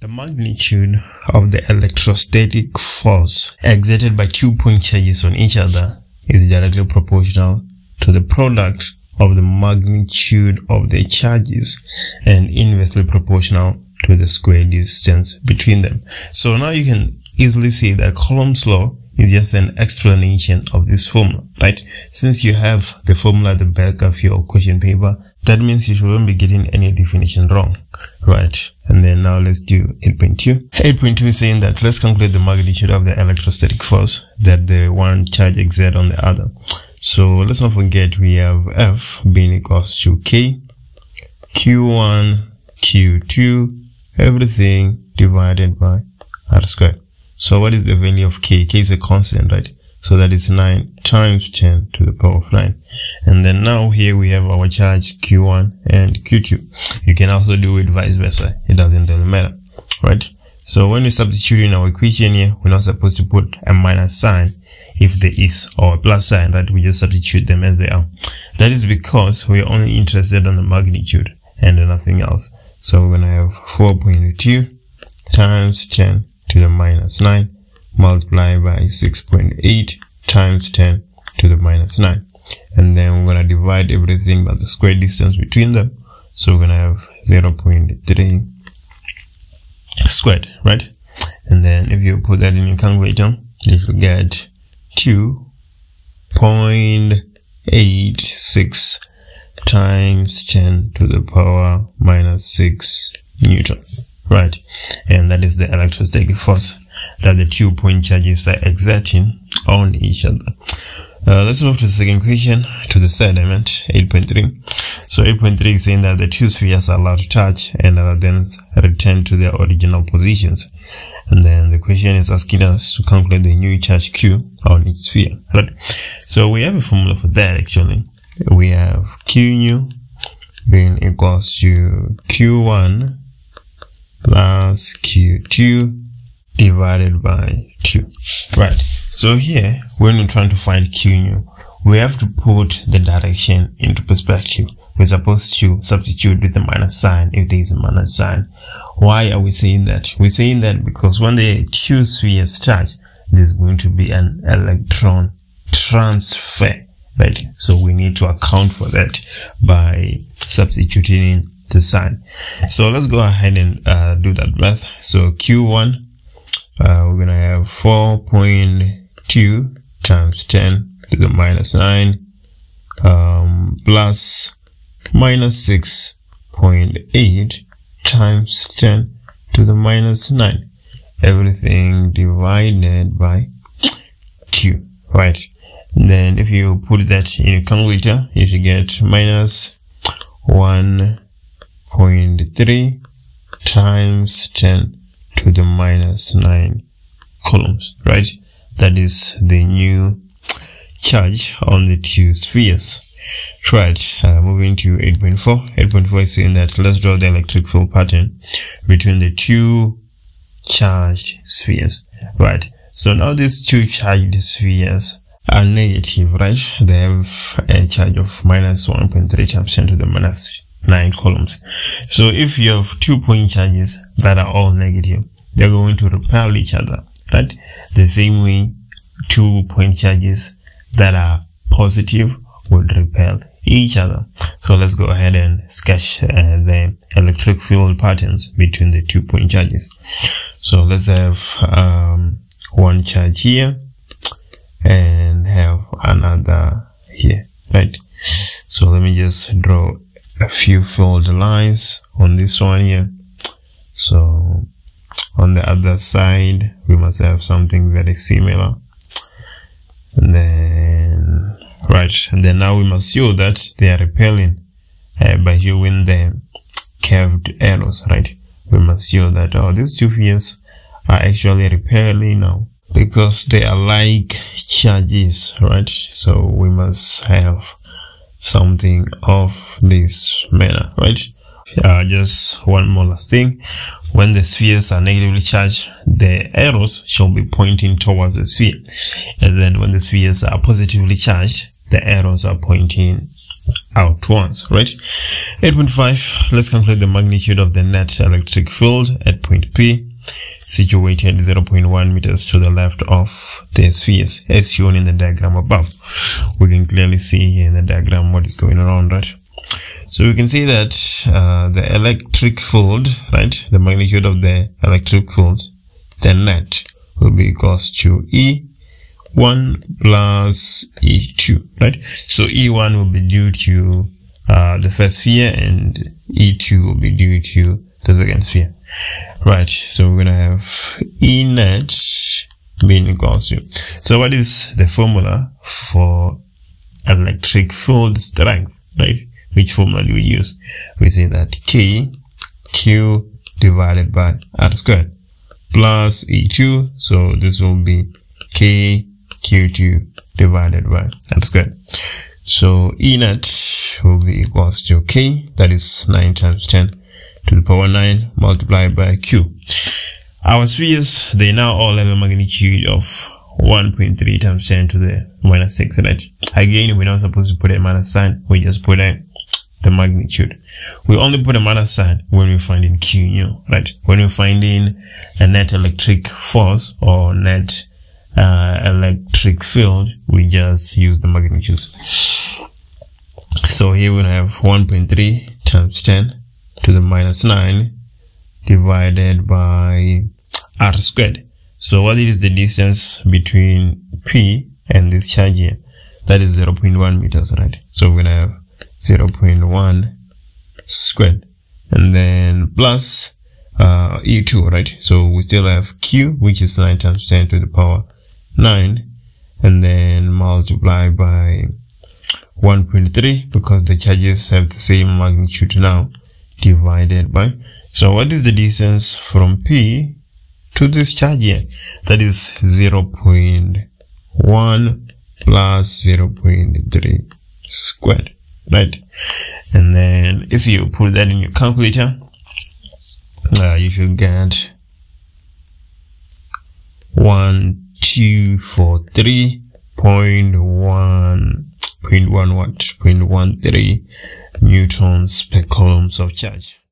The magnitude of the electrostatic force exerted by two point charges on each other is directly proportional to the product of the magnitude of the charges and inversely proportional to the square distance between them. So now you can easily see that Coulomb's law is just an explanation of this formula, right? Since you have the formula at the back of your question paper, that means you shouldn't be getting any definition wrong, right? And then now let's do 8.2. 8.2 is saying that let's calculate the magnitude of the electrostatic force that the one charge exerts on the other. So let's not forget we have F being equals to K, Q1, Q2, everything divided by R squared. So what is the value of K? K is a constant, right? So that is 9 times 10 to the power of 9. And then now here we have our charge Q1 and Q2. You can also do it vice versa. It doesn't really matter, right? So when we substitute in our equation here, we're not supposed to put a minus sign if there is, or a plus sign, right? We just substitute them as they are. That is because we're only interested in the magnitude and nothing else. So we're going to have 4.2 times 10 to the minus 9 multiplied by 6.8 times 10 to the minus 9, and then we're going to divide everything by the square distance between them, so we're going to have 0.3 squared, right? And then if you put that in your calculator, you will get 2.86 times 10 to the power minus 6 Newton. Right, and that is the electrostatic force that the two point charges are exerting on each other. Let's move to the second question, to the third element, 8.3. So 8.3 is saying that the two spheres are allowed to touch and are then returned to their original positions. And then the question is asking us to calculate the new charge Q on each sphere. Right. So we have a formula for that actually. We have Q nu being equals to Q1 plus Q2 divided by 2, right? So here, when we're trying to find Q nu, we have to put the direction into perspective. We're supposed to substitute with the minus sign if there is a minus sign. Why are we saying that? We're saying that because when the two spheres touch, there's going to be an electron transfer, right? So we need to account for that by substituting in the sign. So let's go ahead and do that math. So Q1, we're gonna have 4.2 times 10 to the minus 9 plus minus 6.8 times 10 to the minus 9, everything divided by 2, right? And then if you put that in your calculator, you should get minus 1.3 times 10 to the minus 9 coulombs, right? That is the new charge on the two spheres, right? Moving to 8.4. 8.4 is saying that let's draw the electric field pattern between the two charged spheres, right? So now these two charged spheres are negative, right? They have a charge of minus 1.3 times 10 to the minus 9 coulombs. So if you have two point charges that are all negative, they're going to repel each other, right? The same way two point charges that are positive would repel each other. So let's go ahead and sketch the electric field patterns between the two point charges. So let's have one charge here and have another here, right? So let me just draw a few fold lines on this one here. So on the other side we must have something very similar, and then right, and then now we must show that they are repelling by showing the curved arrows, right? We must show that these two spheres are actually repelling now because they are like charges, right? So we must have something of this manner, right? Just one more last thing. When the spheres are negatively charged, the arrows shall be pointing towards the sphere, and then when the spheres are positively charged, the arrows are pointing outwards, right? 8.5, let's calculate the magnitude of the net electric field at point P, situated 0.1 meters to the left of the spheres, as shown in the diagram above. We can clearly see here in the diagram what is going on, right? So we can see that the electric field, right, the magnitude of the electric field, the net, will be equals to E1 plus E2, right? So E1 will be due to the first sphere, and E2 will be due to the second sphere, right? So we're gonna have E net being equals to, so what is the formula for electric field strength, right? Which formula do we use? We say that Q divided by R squared plus E2, so this will be Q2 divided by R squared. So E net will be equals to K, that is 9 times 10 to the power 9 multiplied by Q. Our spheres, they now all have a magnitude of 1.3 times 10 to the minus 6, right? Again, we're not supposed to put a minus sign, we just put a the magnitude. We only put a minus sign when we find in Q nu, right? When we find in a net electric force or net electric field, we just use the magnitudes. So here we have 1.3 times 10 to the minus 9 divided by R squared. So what is the distance between P and this charge here? That is 0.1 meters, right? So we're gonna have 0.1 squared and then plus E2, right? So we still have Q, which is 9 times 10 to the power 9, and then multiply by 1.3 because the charges have the same magnitude now, divided by. So what is the distance from P to this charge here? That is 0.1 plus 0.3 squared, right? And then if you put that in your calculator, you should get 1243.1 watt, 0.13 newtons per coulombs of charge.